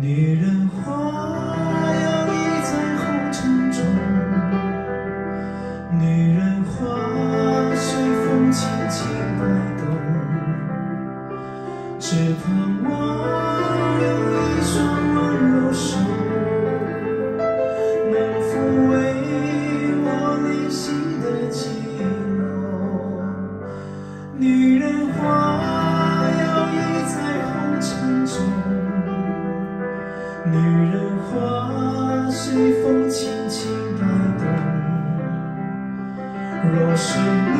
女人花摇曳在红尘中，女人花随风轻轻摆动，只盼望有一双温柔手，能抚慰我内心的寂寞。女人花摇曳在红尘中。 女人花随风轻轻摆动，若是你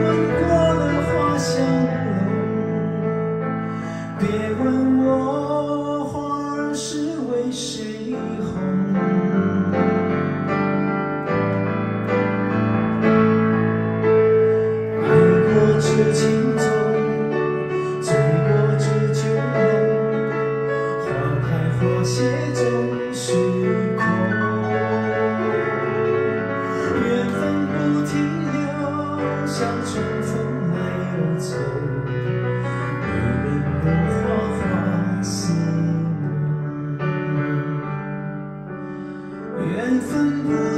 闻过了花香浓，别问我花儿是为谁红。爱过知情重。 写中虚空，缘分不停留，像春风来又走。女人不花花似梦，缘分不。